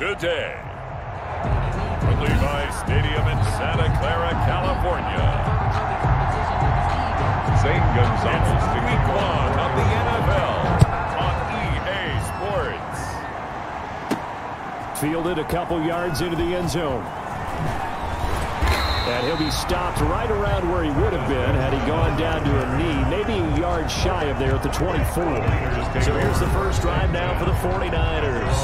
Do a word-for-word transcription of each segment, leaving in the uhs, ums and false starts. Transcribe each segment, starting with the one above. today. From Levi's Stadium in Santa Clara, California, Zane Gonzalez to week one of the N F L on E A Sports. Fielded a couple yards into the end zone. And he'll be stopped right around where he would have been had he gone down to a knee, maybe a yard shy of there at the twenty-four. So here's the first drive now for the forty-niners.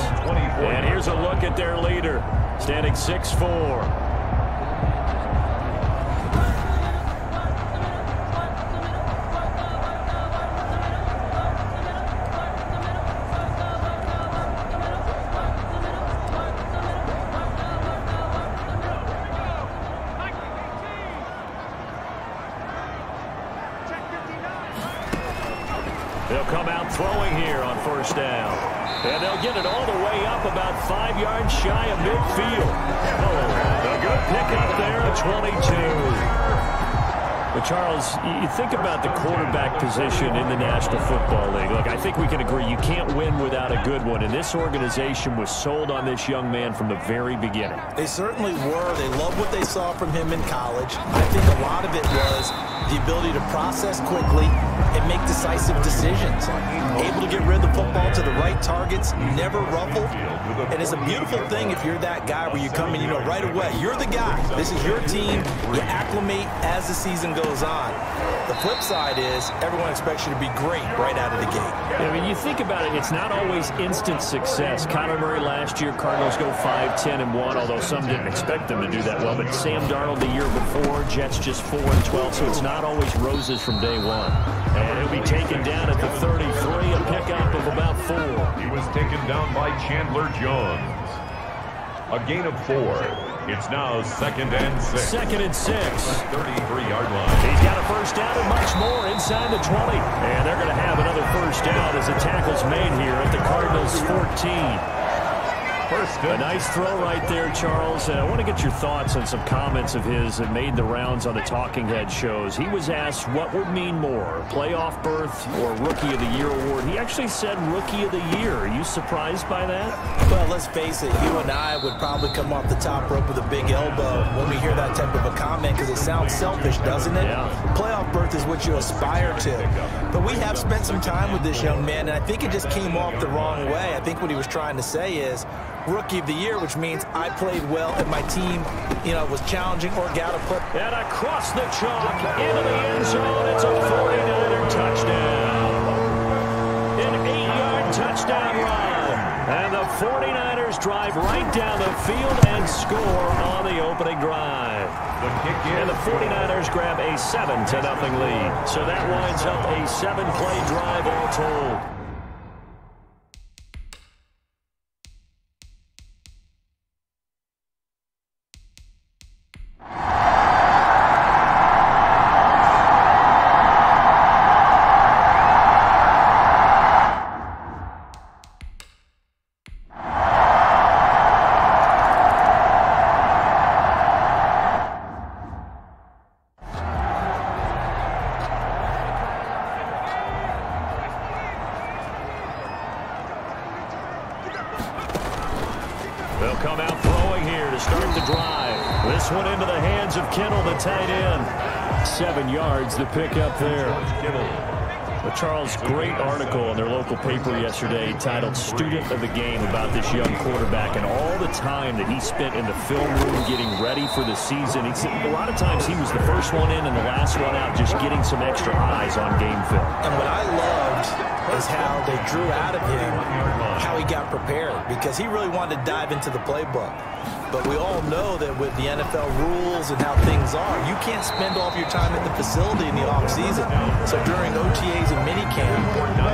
And here's a look at their leader, standing six foot four. Shy of midfield. Oh, a good pick up there at twenty-two. But Charles, you think about the quarterback position in the National Football League. Look, I think we can agree you can't win without a good one, and this organization was sold on this young man from the very beginning. They certainly were. They loved what they saw from him in college. I think a lot of it was the ability to process quickly and make decisive decisions. Able to get rid of the football to the right targets, never ruffled. And it's a beautiful thing if you're that guy where you come in, you know, right away, you're the guy. This is your team. You acclimate as the season goes on. The flip side is everyone expects you to be great right out of the gate. I mean, you think about it, it's not always instant success. Kyler Murray last year, Cardinals go five, ten, and one, although some didn't expect them to do that well. But Sam Darnold the year before, Jets just four and twelve, so it's not always roses from day one. And he'll be taken down at the thirty-three, a pickup of about four. He was taken down by Chandler Jones. A gain of four. It's now second and six. Second and six. thirty-three yard line. He's got a first down and much more inside the twenty. And they're going to have another first down as the tackle's made here at the Cardinals' fourteen. First, a nice throw right there, Charles. And I want to get your thoughts on some comments of his that made the rounds on the Talking Head shows. He was asked what would mean more, playoff berth or Rookie of the Year award. He actually said Rookie of the Year. Are you surprised by that? Well, let's face it, you and I would probably come off the top rope with a big elbow when we hear that type of a comment because it sounds selfish, doesn't it? Yeah. Playoff berth is what you aspire to. But we have spent some time with this young man, and I think it just came off the wrong way. I think what he was trying to say is, Rookie of the Year, which means I played well and my team, you know, was challenging or got a put. And across the chalk, into the end zone, it's a forty-niner touchdown. An eight yard touchdown run. And the forty-niners drive right down the field and score on the opening drive. And the forty-niners grab a seven to nothing lead. So that winds up a seven play drive all told. The pick up there. Well, Charles, great article on their local paper yesterday titled Student of the Game about this young quarterback and all the time that he spent in the film room getting ready for the season. He said a lot of times he was the first one in and the last one out, just getting some extra eyes on game film. And what I loved is how they drew out of him how he got prepared, because he really wanted to dive into the playbook. But we all know that with the N F L rules and how things are, you can't spend all of your time at the facility in the offseason. So during O T As and minicamp,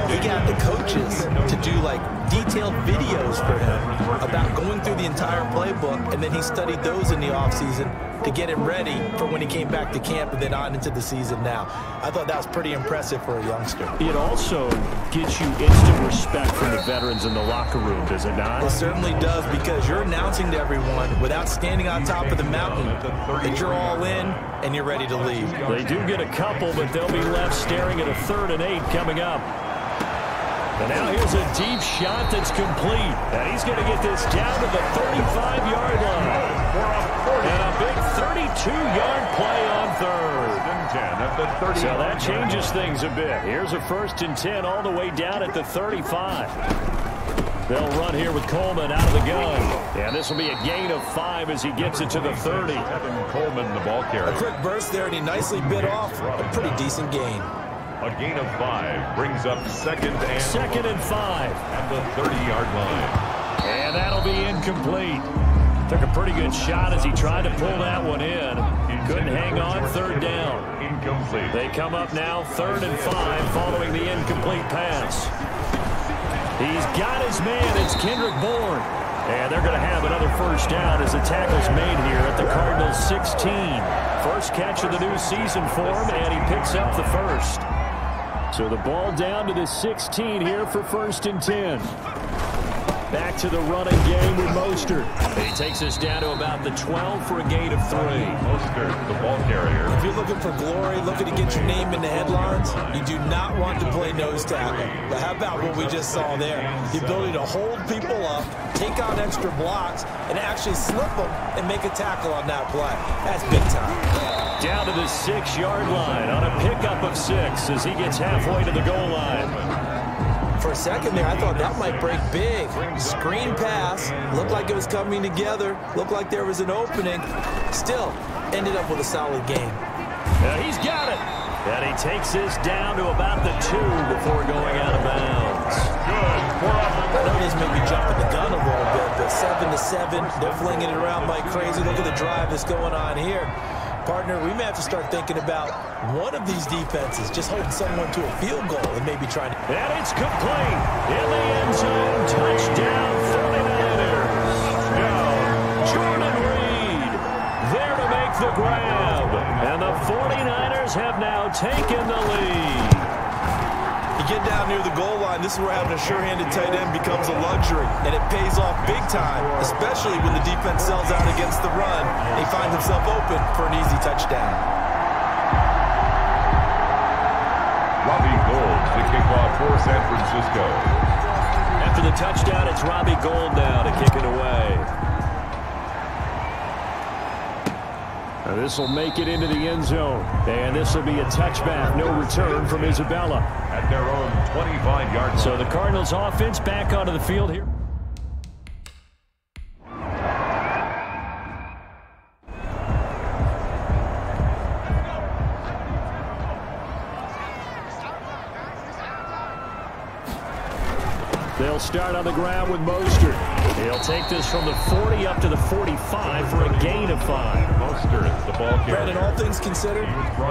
he got the coaches to do like detailed videos for him about going through the entire playbook, and then he studied those in the offseason to get him ready for when he came back to camp and then on into the season now. I thought that was pretty impressive for a youngster. It also gets you instant respect from the veterans in the locker room, does it not? It certainly does, because you're announcing to everyone without standing on top of the mountain that you're all in and you're ready to leave. They do get a couple, but they'll be left staring at a third and eight coming up. And now here's a deep shot that's complete. And he's going to get this down to the thirty-five-yard line. And a big thirty-two-yard play on third. So that changes things a bit. Here's a first and ten all the way down at the thirty-five. They'll run here with Coleman out of the gun. Yeah, this will be a gain of five as he gets it to the thirty. Coleman, the ball carrier. A quick burst there, and he nicely bit off a pretty decent gain. A gain of five brings up second and second and five at the thirty-yard line. And that'll be incomplete. Took a pretty good shot as he tried to pull that one in. Couldn't hang on, third down. Incomplete. They come up now, third and five, following the incomplete pass. He's got his man. It's Kendrick Bourne. And they're going to have another first down as the tackle's made here at the Cardinals' sixteen. First catch of the new season for him, and he picks up the first. So the ball down to the sixteen here for first and ten. Back to the running game with Mostert. And he takes us down to about the twelve for a gain of three. Mostert, the ball carrier. If you're looking for glory, looking to get your name in the headlines, you do not want to play nose tackle. But how about what we just saw there? The ability to hold people up, take on extra blocks, and actually slip them and make a tackle on that play. That's big time. Down to the six-yard line on a pickup of six as he gets halfway to the goal line. For a second there, I thought that might break big. Screen pass, looked like it was coming together, looked like there was an opening. Still, ended up with a solid game. Now he's got it. And he takes this down to about the two before going out of bounds. Good. I know this may be jumping the gun a little bit, but seven to seven, they're flinging it around like crazy. Look at the drive that's going on here. Partner, we may have to start thinking about one of these defenses just holding someone to a field goal and maybe trying to... And it's complete. In the end zone, touchdown, forty-niners. Now, Jordan Reed there to make the grab. And the forty-niners have now taken the lead. You get down near the goal line, this is where having a sure-handed tight end becomes a luxury, and it pays off big time, especially when the defense sells out against the run. He finds himself open for an easy touchdown. Robbie Gold to kick off for San Francisco. After the touchdown, it's Robbie Gold now to kick it away. This will make it into the end zone. And this will be a touchback. No return from Isabella. At their own twenty-five-yard line. So the Cardinals offense back onto the field here. They'll start on the ground with Mostert. He'll take this from the forty up to the forty-five for a gain of five. Mostert, the ball carrier. Brandon, all things considered,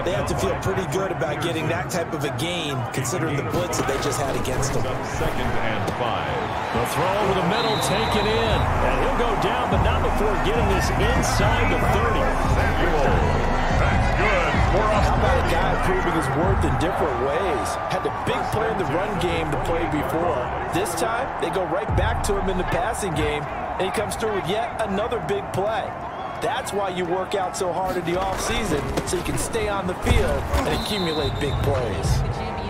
they have to feel pretty good about getting that type of a gain, considering the blitz that they just had against them. Second and five. The throw over the middle, taken in. And he'll go down, but not before getting this inside the thirty. That's good. How about a guy proving his worth in different ways? Had the big play in the run game to play before. This time, they go right back to him in the passing game, and he comes through with yet another big play. That's why you work out so hard in the offseason, so you can stay on the field and accumulate big plays.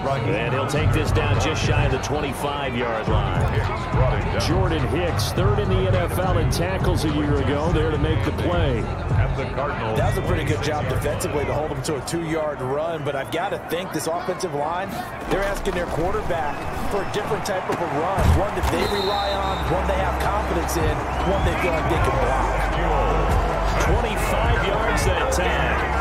And he'll take this down just shy of the twenty-five-yard line. Jordan Hicks, third in the N F L in tackles a year ago, there to make the play. That was a pretty good job defensively to hold him to a two-yard run, but I've got to think this offensive line, they're asking their quarterback for a different type of a run, one that they rely on, one they have confidence in, one they feel like they can block. twenty-five yards that time.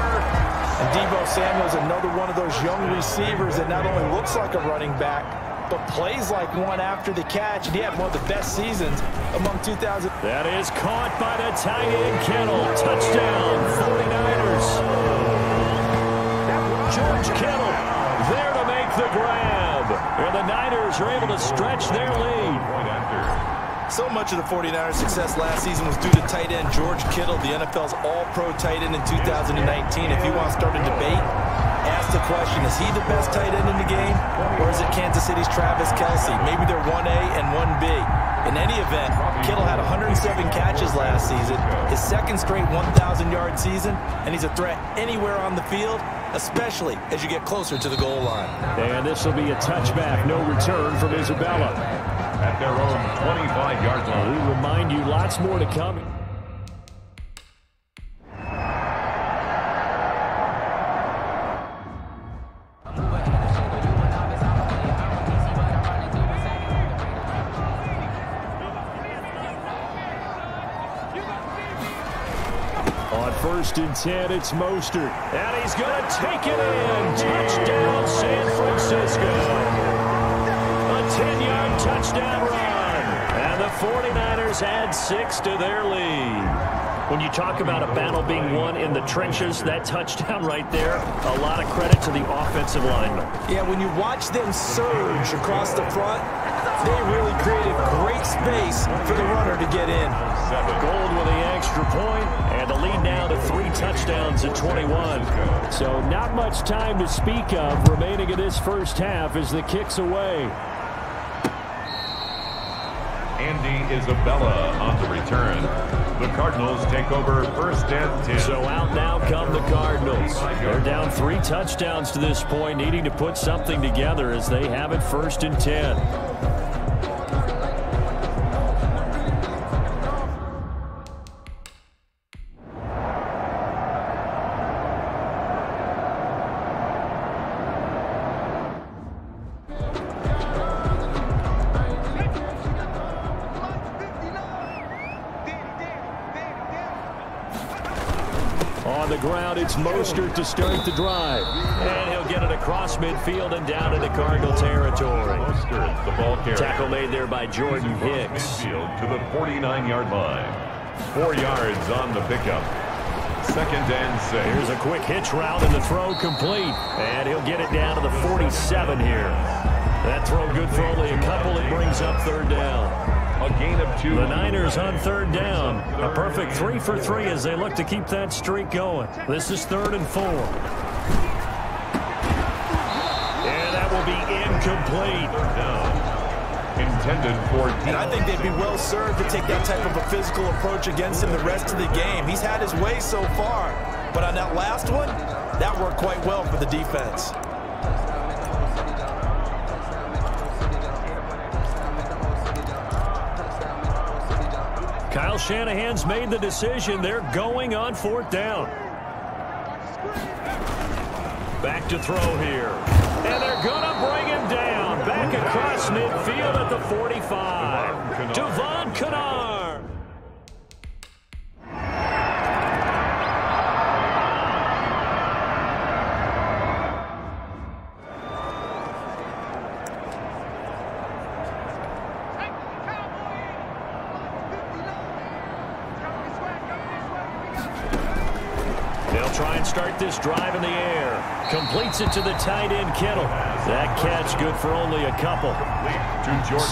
And Debo Samuel is another one of those young receivers that not only looks like a running back, but plays like one after the catch. And he had one of the best seasons among two thousand. That is caught by the tight end, Kittle. Touchdown, forty-niners. George Kittle there to make the grab. And the Niners are able to stretch their lead. So much of the forty-niners' success last season was due to tight end George Kittle, the N F L's all-pro tight end in two thousand nineteen. If you want to start a debate, ask the question, is he the best tight end in the game, or is it Kansas City's Travis Kelce? Maybe they're one A and one B. In any event, Kittle had one hundred seven catches last season, his second straight one thousand-yard season, and he's a threat anywhere on the field especially as you get closer to the goal line. And this will be a touchback, no return from Isabella. At their own twenty-five yard line. We remind you, lots more to come. First and ten, it's Mostert. And he's going to take it in. Touchdown, San Francisco. A ten yard touchdown run. And the forty-niners add six to their lead. When you talk about a battle being won in the trenches, that touchdown right there, a lot of credit to the offensive linemen. Yeah, when you watch them surge across the front, they really created great space for the runner to get in. Gold with the extra point, and the lead now to three touchdowns at twenty-one. So not much time to speak of remaining in this first half as the kick's away. Andy Isabella on the return. The Cardinals take over first and ten. So out now come the Cardinals. They're down three touchdowns to this point, needing to put something together as they have it first and ten. It's Mostert to start the drive. And he'll get it across midfield and down into Cardinal territory. Mostert, the ball carrier. Tackle made there by Jordan Hicks. Midfield to the forty-nine yard line. Four yards on the pickup. Second and six. Here's a quick hitch route and the throw complete. And he'll get it down to the forty-seven here. That throw good for only a couple. It brings up third down. A gain of two. The Niners on third down. A perfect three for three as they look to keep that streak going. This is third and four. And that will be incomplete. Intended for. And I think they'd be well served to take that type of a physical approach against him the rest of the game. He's had his way so far, but on that last one, that worked quite well for the defense. Kyle Shanahan's made the decision. They're going on fourth down. Back to throw here. And they're going to bring him down. Back across midfield at the forty-five. Devon Kennard. This drive in the air. Completes it to the tight end, Kittle. That catch good for only a couple.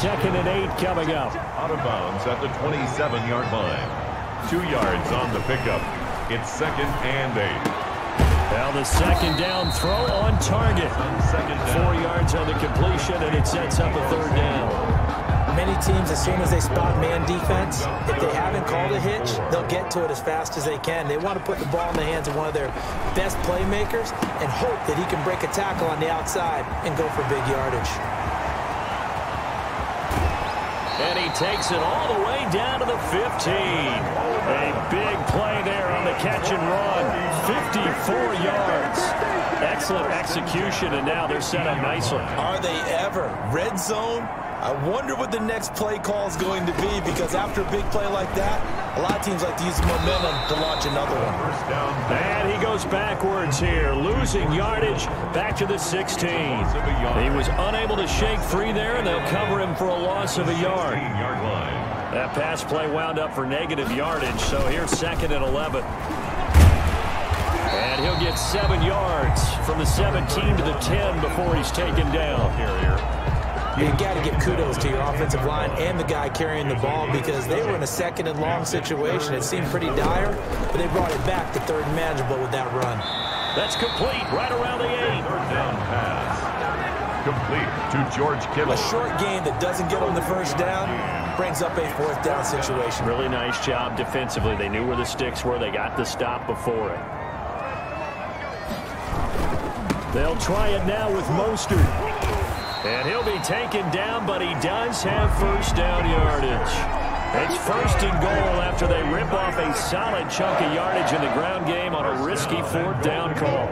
Second and eight coming up. Out of bounds at the twenty-seven yard line. Two yards on the pickup. It's second and eight. Now the second down throw on target. Four yards on the completion, and it sets up a third down. Many teams, as soon as they spot man defense, if they haven't called a hitch, they'll get to it as fast as they can. They want to put the ball in the hands of one of their best playmakers and hope that he can break a tackle on the outside and go for big yardage. And he takes it all the way down to the fifteen. A big play there on the catch and run. fifty-four yards. Excellent execution, and now they're set up nicely. Are they ever? Red zone? I wonder what the next play call is going to be, because after a big play like that, a lot of teams like to use momentum to launch another one. And he goes backwards here, losing yardage back to the sixteen. He was unable to shake free there, and they'll cover him for a loss of a yard. That pass play wound up for negative yardage, so here's second and eleven. And he'll get seven yards from the seventeen to the ten before he's taken down. You've got to give kudos to your offensive line and the guy carrying the ball, because they were in a second and long situation. It seemed pretty dire, but they brought it back to third and manageable with that run. That's complete right around the eight. Third down pass. Complete to George Kittle. A short game that doesn't get on the first down brings up a fourth down situation. Really nice job defensively. They knew where the sticks were. They got the stop before it. They'll try it now with Mostert. And he'll be taken down, but he does have first down yardage. It's first and goal after they rip off a solid chunk of yardage in the ground game on a risky fourth down call.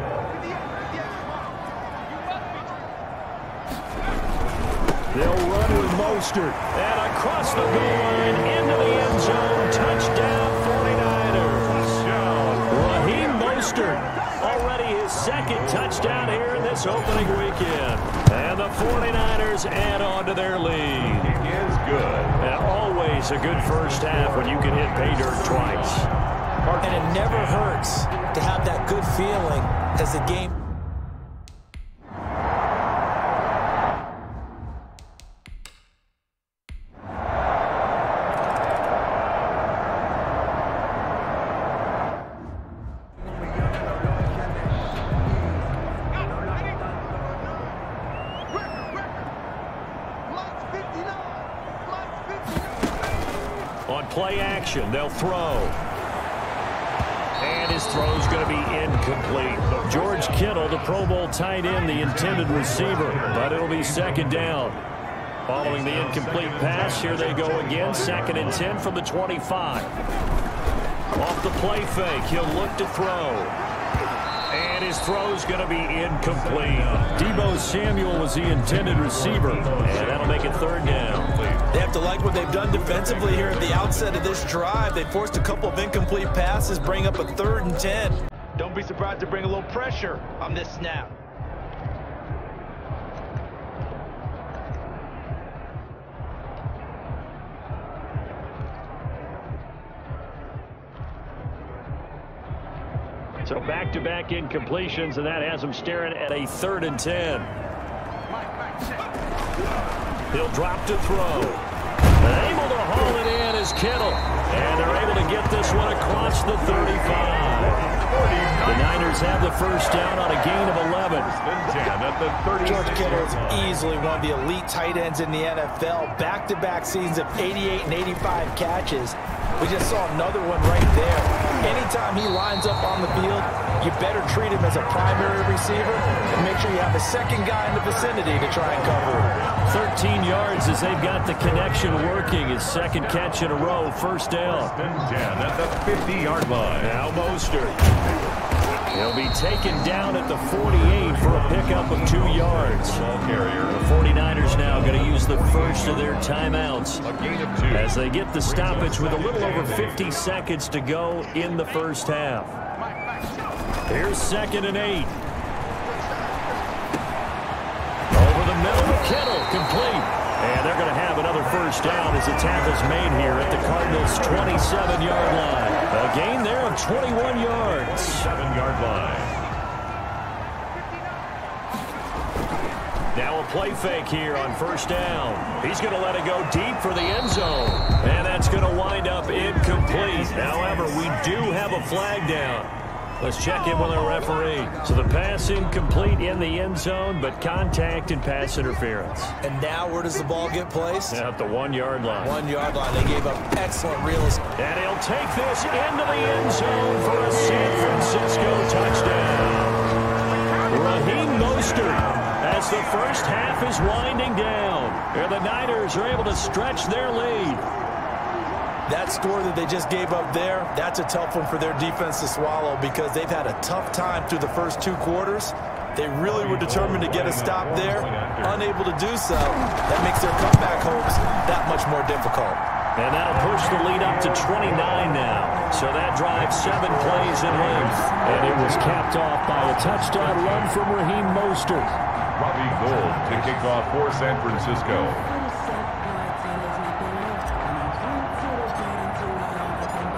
They'll run with Mostert. And across the goal line, into the end zone, touchdown forty-niners. Raheem Mostert, already his second touchdown here in this opening weekend. And the forty-niners add on to their lead. It is good. And always a good first half when you can hit pay dirt twice. And it never hurts to have that good feeling as the game... They'll throw. And his throw's going to be incomplete. George Kittle, the Pro Bowl tight end, the intended receiver. But it'll be second down. Following the incomplete pass, here they go again. Second and ten from the twenty-five. Off the play fake, he'll look to throw. And his throw's going to be incomplete. Debo Samuel was the intended receiver. And that'll make it third down. They have to like what they've done defensively here at the outset of this drive. They forced a couple of incomplete passes, bring up a third and ten. Don't be surprised to bring a little pressure on this snap. So back-to-back incompletions, and that has him staring at a third and ten. He'll drop to throw. And able to haul it in is Kittle. And they're able to get this one across the thirty-five. The Niners have the first down on a gain of eleven. George Kittle is easily one of the elite tight ends in the N F L. Back-to-back seasons of eighty-eight and eighty-five catches. We just saw another one right there. Anytime he lines up on the field, you better treat him as a primary receiver and make sure you have a second guy in the vicinity to try and cover him. thirteen yards as they've got the connection working. His second catch in a row, first down. First down at the fifty-yard line. Now Mostert. He'll be taken down at the forty-eight for a pickup of two yards. The forty-niners now going to use the first of their timeouts as they get the stoppage with a little over fifty seconds to go in the first half. Here's second and eight. Over the middle, Kittle complete. And they're going to have another first down as the tackle's made here at the Cardinals' twenty-seven-yard line. A gain there of twenty-one yards. seven-yard line. Now a play fake here on first down. He's going to let it go deep for the end zone. And that's going to wind up incomplete. However, we do have a flag down. Let's check in with our referee. So the pass incomplete in the end zone, but contact and pass interference. And now where does the ball get placed? At the one-yard line. One-yard line. They gave up excellent realism. And he'll take this into the end zone for a San Francisco touchdown. Raheem Mostert. As the first half is winding down, here the Niners are able to stretch their lead. That score that they just gave up there, that's a tough one for their defense to swallow because they've had a tough time through the first two quarters. They really were determined to get a stop there. Unable to do so, that makes their comeback hopes that much more difficult. And that'll push the lead up to twenty-nine now. So that drive seven plays in length. And it was capped off by a touchdown run from Raheem Mostert. Robbie Gold to kick off for San Francisco.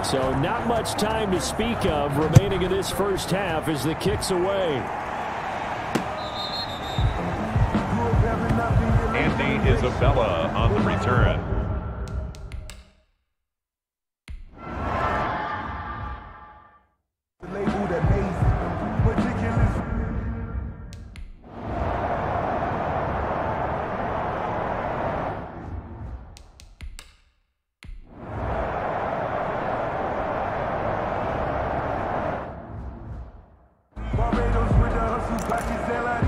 So not much time to speak of remaining in this first half as the kick's away. Andy Isabella on the return. Back is there.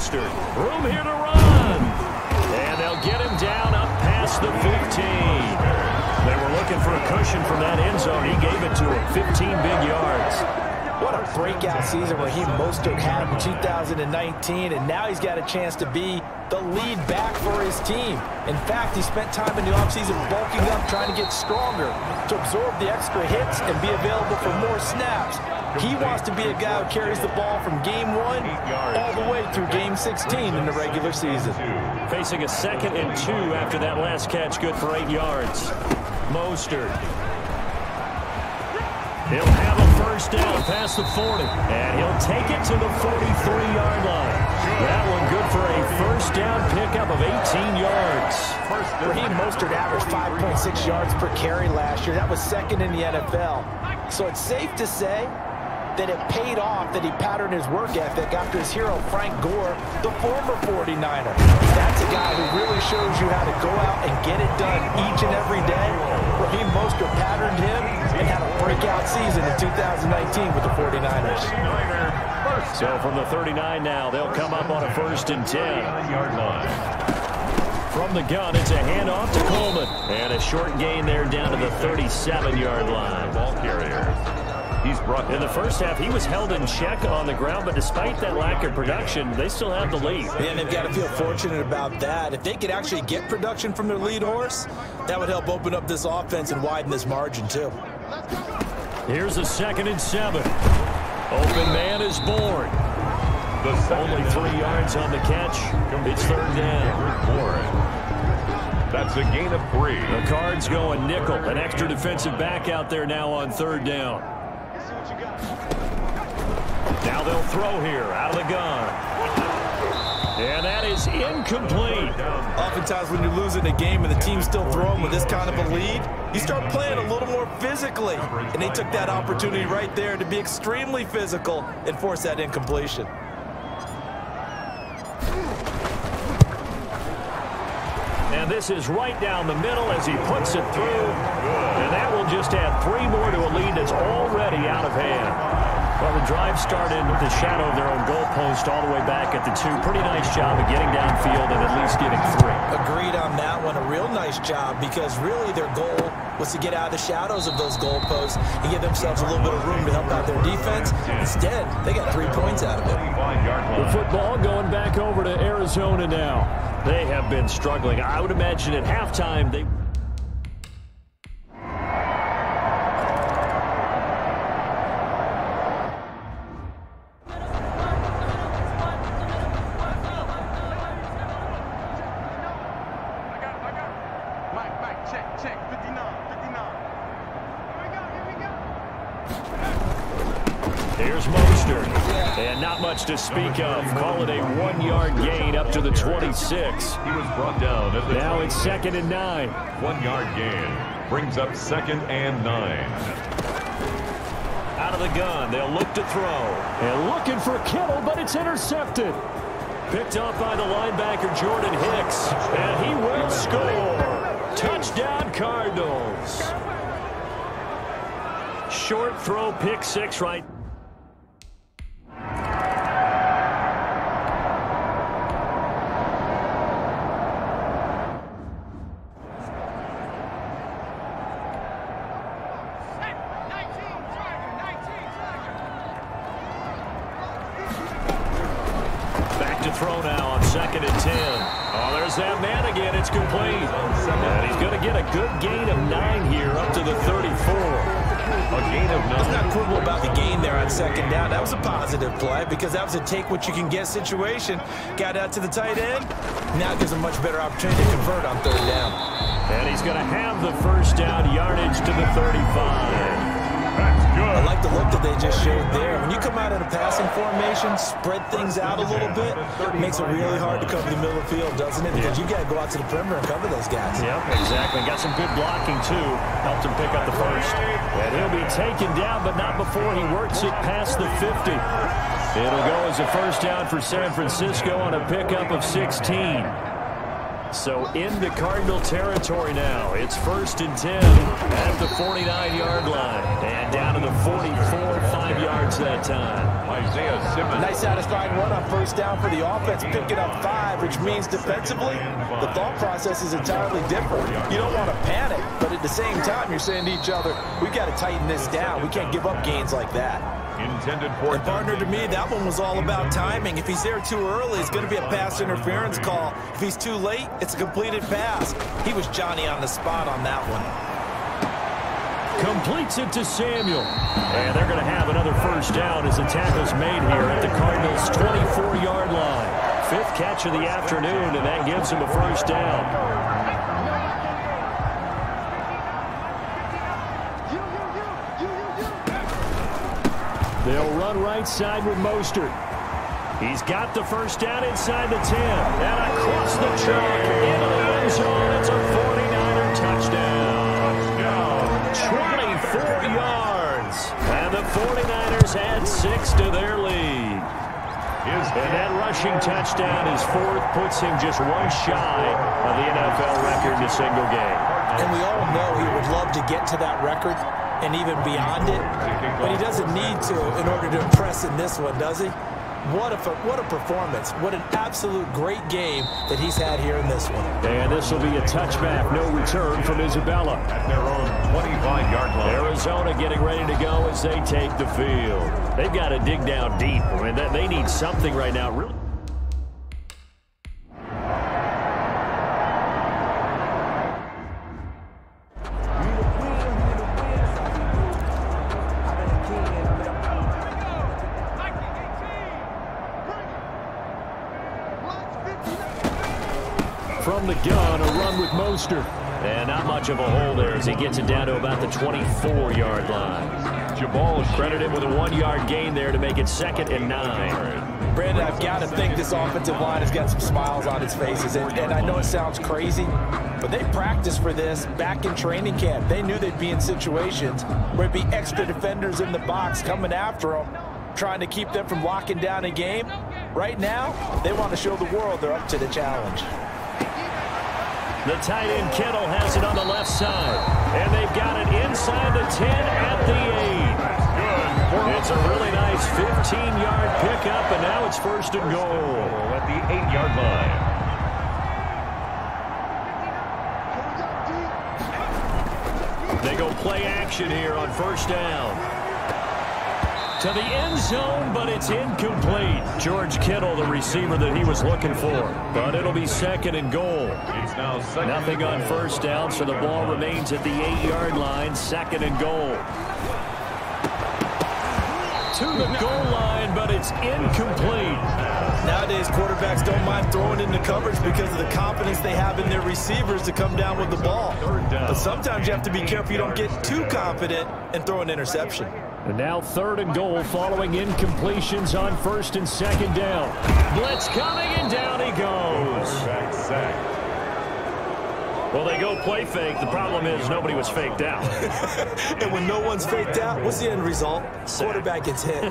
Mostert. Room here to run. And they'll get him down up past the fifteen. They were looking for a cushion from that end zone. He gave it to him. fifteen big yards. What a breakout season Raheem Mostert had in two thousand nineteen, and now he's got a chance to be the lead back for his team. In fact, he spent time in the offseason bulking up, trying to get stronger, to absorb the extra hits and be available for more snaps. He wants to be a guy who carries the ball from game one all the way through game sixteen in the regular season. Facing a second and two after that last catch, good for eight yards. Mostert. He'll have a first down past the forty, and he'll take it to the forty-three yard line. That one good for a first down pickup of eighteen yards. Raheem Mostert averaged five point six yards per carry last year. That was second in the N F L. So it's safe to say that it paid off that he patterned his work ethic after his hero, Frank Gore, the former forty-niner. That's a guy who really shows you how to go out and get it done each and every day. Raheem Mostert patterned him and had a breakout season in two thousand nineteen with the forty-niners. So from the thirty-nine now, they'll come up on a first and ten. From the gun, it's a handoff to Coleman. And a short gain there down to the thirty-seven yard line. Ball carrier. He's brought in the first half. He was held in check on the ground, but despite that lack of production, they still have the lead. Yeah, and they've got to feel fortunate about that. If they could actually get production from their lead horse, that would help open up this offense and widen this margin, too. Here's a second and seven. Open man is Bourne. Only three yards on the catch. It's third down. That's a gain of three. The Cards go a nickel. An extra defensive back out there now on third down. Now they'll throw here out of the gun, and that is incomplete. Oftentimes when you're losing a game and the team's still throwing with this kind of a lead, you start playing a little more physically, and they took that opportunity right there to be extremely physical and force that incompletion. And this is right down the middle as he puts it through, and that will just add three more to a lead that's already out of hand. Well, the drive started with the shadow of their own goalpost all the way back at the two. Pretty nice job of getting downfield and at least getting three. Agreed on that one. A real nice job, because really their goal was to get out of the shadows of those goalposts and give themselves a little bit of room to help out their defense. Instead, they got three points out of it. The football going back over to Arizona now. They have been struggling. I would imagine at halftime they... to speak of. Call it a one yard gain up to the twenty-six. He was brought down at the now twenty. It's second and nine. One yard gain brings up second and nine. Out of the gun, they'll look to throw, and looking for Kittle, but it's intercepted. Picked up by the linebacker Jordan Hicks, and he will score. Touchdown Cardinals. Short throw, pick six right. Because that was a take what you can get situation. Got out to the tight end. Now gives a much better opportunity to convert on third down. And he's going to have the first down yardage to the thirty-five. That's good. I like the look that they just showed there. When you come out in a passing formation, spread things out a little bit, it makes it really hard to cover the middle of the field, doesn't it? Because yeah. You've got to go out to the perimeter and cover those guys. Yep, exactly. Got some good blocking, too. Helped him pick up the first. And he'll be taken down, but not before he works it past the fifty. It'll go as a first down for San Francisco on a pickup of sixteen. So in the Cardinal territory now. It's first and ten at the forty-nine-yard line. And down to the forty-four, five yards that time. Isaiah Simmons. Nice satisfying run on first down for the offense, picking up five, which means defensively, the thought process is entirely different. You don't want to panic, but at the same time, you're saying to each other, we've got to tighten this down. We can't give up gains like that. Intended for and partner to me, that one was all about timing. If he's there too early, it's going to be a pass interference call. If he's too late, it's a completed pass. He was Johnny on the spot on that one. Completes it to Samuel. And they're going to have another first down as the tackle's made here at the Cardinals' twenty-four-yard line. Fifth catch of the afternoon, and that gives him a first down. They'll run right side with Mostert. He's got the first down inside the ten. And across the chalk into the end zone. It's a forty-niner touchdown. twenty-four yards. And the forty-niners add six to their lead. And that rushing touchdown, his fourth, puts him just one shy of the N F L record in a single game. And we all know he would love to get to that record and even beyond it, but he doesn't need to in order to impress in this one, does he? What a, what a performance. What an absolute great game that he's had here in this one. And this will be a touchback, no return from Isabella. At their own twenty-five-yard line. Arizona getting ready to go as they take the field. They've got to dig down deep. I mean, they need something right now, really. From the gun, a run with Mostert. And not much of a hole there as he gets it down to about the twenty-four-yard line. Jabal credited with a one-yard gain there to make it second and nine. Brandon, I've got to think this offensive line has got some smiles on its faces. And, and I know it sounds crazy, but they practiced for this back in training camp. They knew they'd be in situations where it'd be extra defenders in the box coming after them, trying to keep them from locking down a game. Right now, they want to show the world they're up to the challenge. The tight end Kittle has it on the left side. And they've got it inside the ten at the eight. It's a really nice fifteen-yard pickup, and now it's first and goal at the eight-yard line. They go play action here on first down. To the end zone, but it's incomplete. George Kittle, the receiver that he was looking for. But it'll be second and goal. It's now second. Nothing on first down, so the ball remains at the eight-yard line. Second and goal. To the goal line, but it's incomplete. Nowadays, quarterbacks don't mind throwing into coverage because of the confidence they have in their receivers to come down with the ball. But sometimes you have to be careful you don't get too confident and throw an interception. And now third and goal following incompletions on first and second down. Blitz coming, and down he goes. Well, they go play fake. The problem is nobody was faked out. And when no one's faked out, what's the end result? Quarterback gets hit.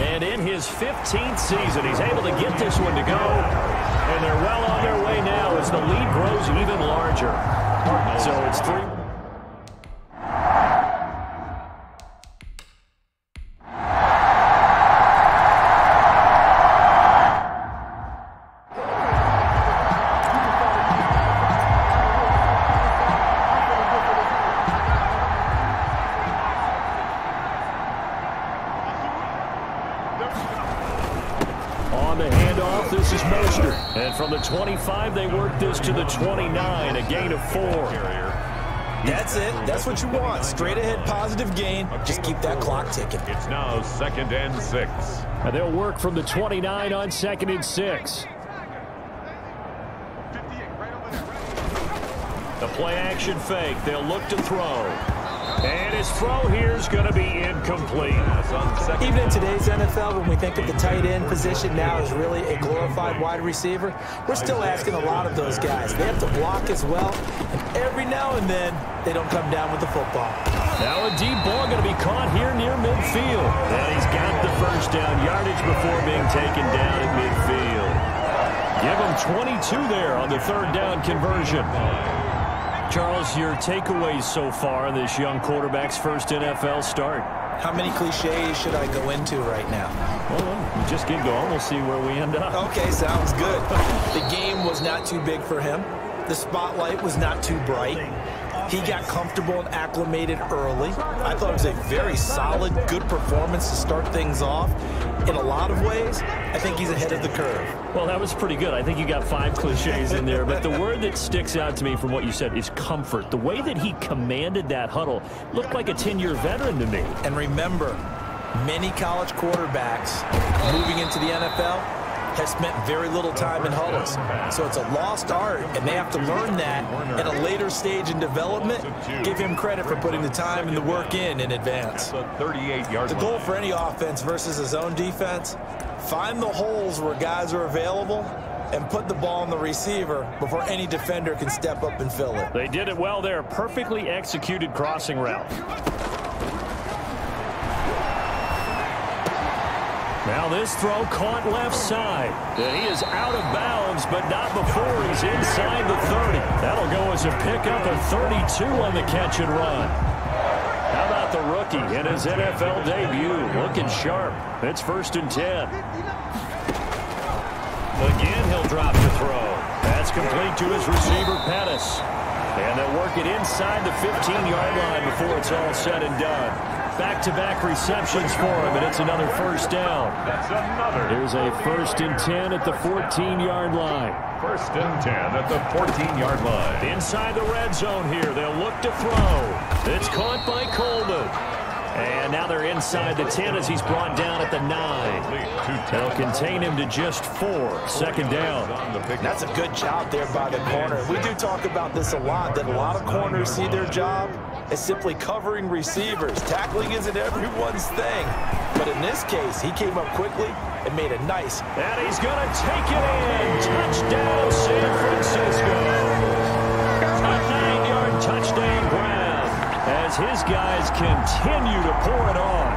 And in his fifteenth season, he's able to get this one to go. And they're well on their way now as the lead grows even larger. So it's three. twenty-five, they work this to the twenty-nine, a gain of four. That's it. That's what you want. Straight ahead, positive gain. Just keep that clock ticking. It's now second and six. And they'll work from the twenty-nine on second and six. The play action fake. They'll look to throw. And his throw here is going to be incomplete. Even in today's N F L, when we think of the tight end position now as really a glorified wide receiver, we're still asking a lot of those guys. They have to block as well, and every now and then, they don't come down with the football. Now a deep ball going to be caught here near midfield. And he's got the first down yardage before being taken down at midfield. Give them twenty-two there on the third down conversion. Charles, your takeaways so far in this young quarterback's first N F L start? How many cliches should I go into right now? Well, we just get going. We'll see where we end up. Okay, sounds good. The game was not too big for him. The spotlight was not too bright. He got comfortable and acclimated early. I thought it was a very solid, good performance to start things off. In a lot of ways, I think he's ahead of the curve. Well, that was pretty good. I think you got five cliches in there, but the word that sticks out to me from what you said is comfort. The way that he commanded that huddle looked like a ten-year veteran to me. And remember, many college quarterbacks moving into the N F L have spent very little time in huddles. So it's a lost art, and they have to learn that at a later stage in development. Give him credit for putting the time and the work in in advance. The goal for any offense versus his own defense, find the holes where guys are available and put the ball in the receiver before any defender can step up and fill it. They did it well there. Perfectly executed crossing route. Now this throw caught left side. Yeah, he is out of bounds, but not before he's inside the thirty. That'll go as a pickup of thirty-two on the catch and run. How about the rookie in his N F L debut? Looking sharp. It's first and ten. Again, he'll drop the throw. That's complete to his receiver, Pettis. And they'll work it inside the fifteen-yard line before it's all said and done. Back-to-back receptions for him, and it's another first down. That's another. Here's a first and ten at the fourteen-yard line. First and ten at the fourteen-yard line. Inside the red zone here, they'll look to throw. It's caught by Coleman. And now they're inside the ten as he's brought down at the nine. They'll contain him to just four. Second down. That's a good job there by the corner. We do talk about this a lot, that a lot of corners see their job as simply covering receivers. Tackling isn't everyone's thing. But in this case, he came up quickly and made a nice. And he's going to take it in. Touchdown, San Francisco. nine-yard touchdown grab. As his guys continue to pour it on.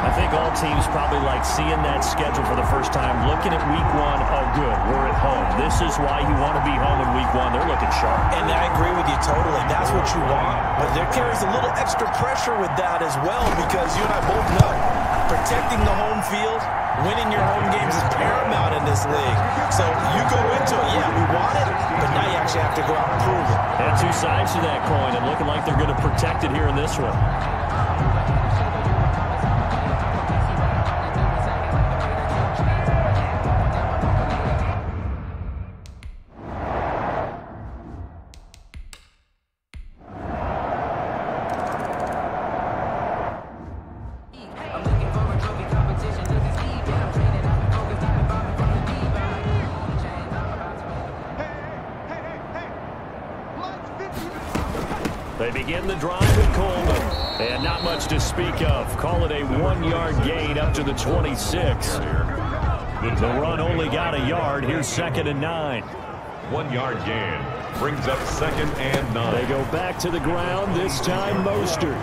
I think all teams probably like seeing that schedule for the first time, looking at week one, oh good, we're at home. This is why you want to be home in week one. They're looking sharp. And I agree with you totally. That's what you want. But there carries a little extra pressure with that as well, because you and I both know protecting the home field, winning your home games is paramount in this league. So you go into it, yeah, we want it, but now you actually have to go out and prove it. And two sides to that coin, and looking like they're going to protect it here in this one. twenty-six. The run only got a yard. Here's second and nine. One yard gain brings up second and nine. They go back to the ground. This time Mostert.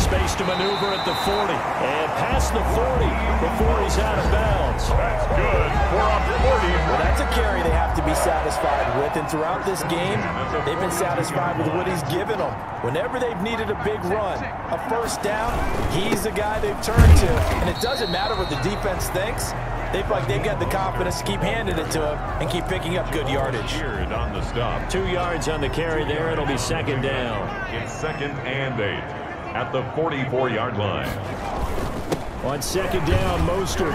Space to maneuver at the forty. And past the forty before he's out of bounds. That's good for a forty. Well, that's a carry they have to be satisfied with. And throughout this game, they've been satisfied with what he's given them. Whenever they've needed a big run, a first down, he's the guy they've turned to. And it doesn't matter what the defense thinks. They feel like they've got the confidence to keep handing it to him and keep picking up good yardage. On the stop. Two yards on the carry there. It'll be second down. It's second and eight at the forty-four-yard line. On second down, Mostert.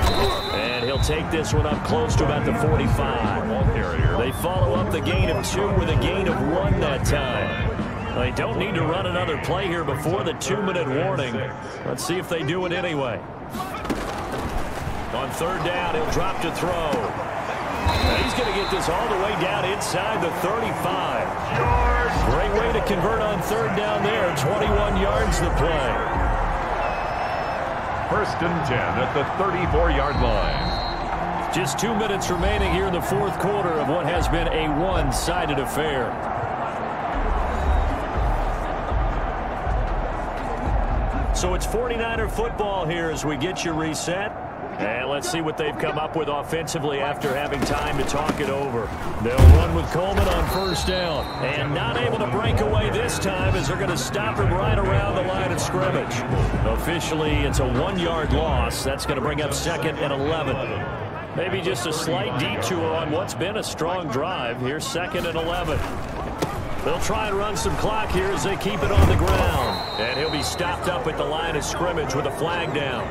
And he'll take this one up close to about the forty-five. They follow up the gain of two with a gain of one that time. They don't need to run another play here before the two-minute warning. Let's see if they do it anyway. On third down, he'll drop to throw. And he's going to get this all the way down inside the thirty-five. Great way to convert on third down there. twenty-one yards the play. First and ten at the thirty-four-yard line. Just two minutes remaining here in the fourth quarter of what has been a one-sided affair. So it's forty-niner football here as we get you reset. And let's see what they've come up with offensively after having time to talk it over. They'll run with Coleman on first down. And not able to break away this time as they're going to stop him right around the line of scrimmage. Officially, it's a one-yard loss. That's going to bring up second and eleven. Maybe just a slight detour on what's been a strong drive. Here's second and eleven. They'll try and run some clock here as they keep it on the ground. And he'll be stopped up at the line of scrimmage with a flag down.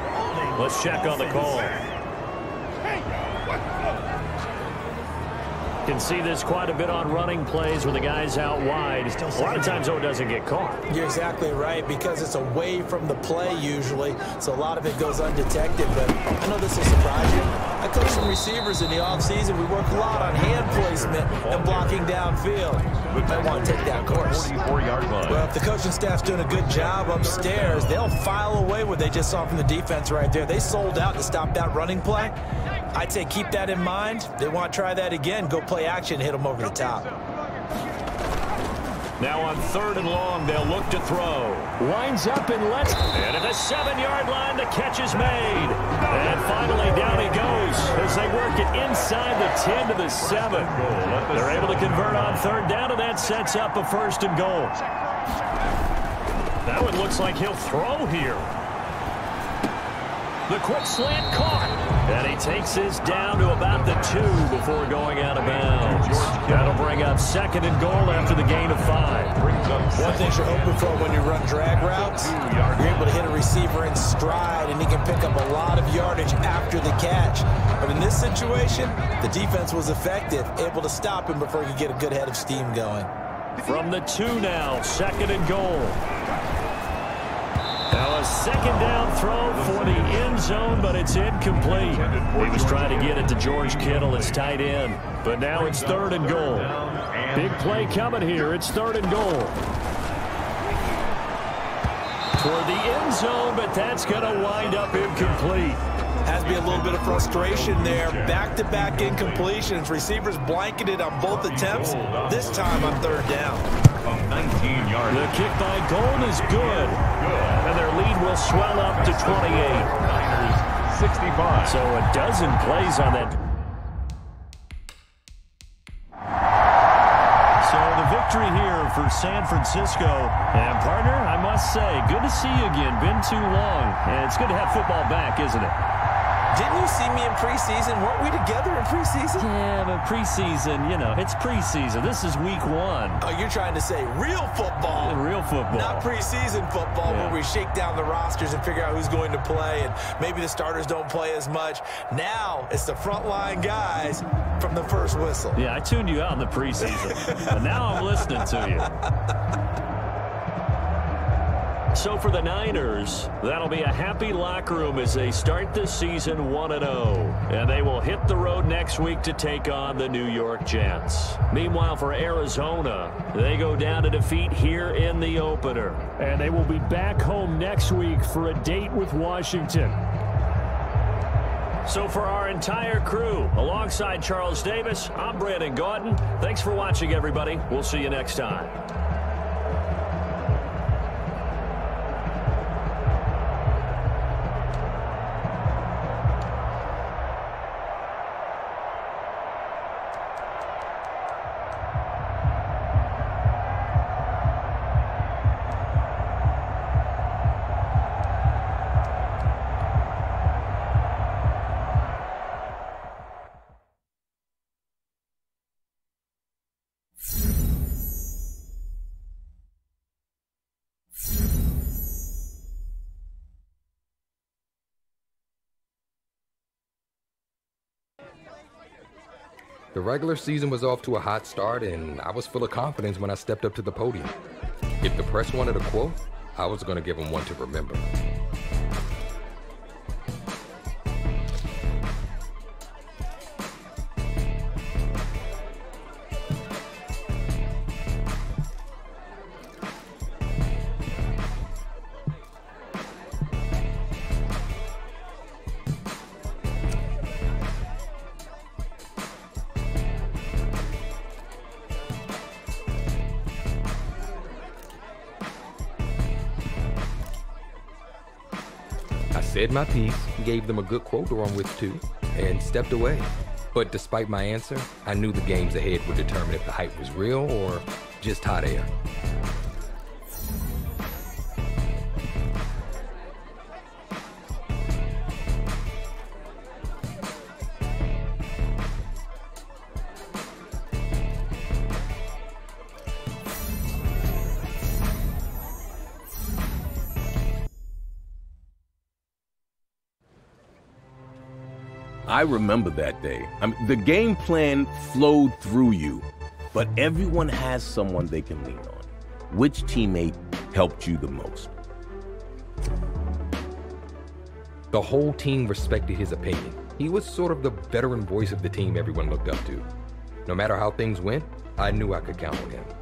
Let's check on the call. You can see this quite a bit on running plays where the guy's out wide. A lot of times, though, it doesn't get caught. You're exactly right, because it's away from the play usually, so a lot of it goes undetected. But I know this will surprise you. I coach some receivers in the offseason. We work a lot on hand placement and blocking downfield. We might want to take that course. Well, if the coaching staff's doing a good job upstairs, they'll file away what they just saw from the defense right there. They sold out to stop that running play. I'd say keep that in mind. They want to try that again. Go play action, hit them over the top. Now on third and long, they'll look to throw. Winds up and lets. And at the seven-yard line, the catch is made. And finally, down he goes as they work it inside the ten to the seven. They're able to convert on third down, and that sets up a first and goal. Now it looks like he'll throw here. The quick slant caught. And he takes his down to about the two before going out of bounds. That'll bring up second and goal after the gain of five. One thing you're hoping for when you run drag routes, you're able to hit a receiver in stride, and he can pick up a lot of yardage after the catch. But in this situation, the defense was effective, able to stop him before he could get a good head of steam going. From the two now, second and goal. Now a second down throw for the end zone, but it's incomplete. He was trying to get it to George Kittle. It's tight end, but now it's third and goal. Big play coming here. It's third and goal. Toward the end zone, but that's going to wind up incomplete. Has to be a little bit of frustration there. Back-to-back incompletions. Receivers blanketed on both attempts, this time on third down. nineteen yards. The kick by Gold is good, and their lead will swell up to twenty-eight. Niners sixty-five. So a dozen plays on that. So the victory here for San Francisco. And partner, I must say, good to see you again. Been too long, and it's good to have football back, isn't it? Didn't you see me in preseason? Weren't we together in preseason? Yeah, but preseason, you know, it's preseason. This is week one. Oh, you're trying to say real football. Yeah, real football. Not preseason football, yeah, where we shake down the rosters and figure out who's going to play, and maybe the starters don't play as much. Now it's the frontline guys from the first whistle. Yeah, I tuned you out in the preseason, but now I'm listening to you. So for the Niners, that'll be a happy locker room as they start the season one and oh. And they will hit the road next week to take on the New York Jets. Meanwhile, for Arizona, they go down to defeat here in the opener. And they will be back home next week for a date with Washington. So for our entire crew, alongside Charles Davis, I'm Brandon Gaudin. Thanks for watching, everybody. We'll see you next time. The regular season was off to a hot start, and I was full of confidence when I stepped up to the podium. If the press wanted a quote, I was going to give them one to remember. said my piece, gave them a good quote to run with too, and stepped away. But despite my answer, I knew the games ahead would determine if the hype was real or just hot air. I remember that day. I mean, the game plan flowed through you, but everyone has someone they can lean on. Which teammate helped you the most? The whole team respected his opinion. He was sort of the veteran voice of the team everyone looked up to. No matter how things went, I knew I could count on him.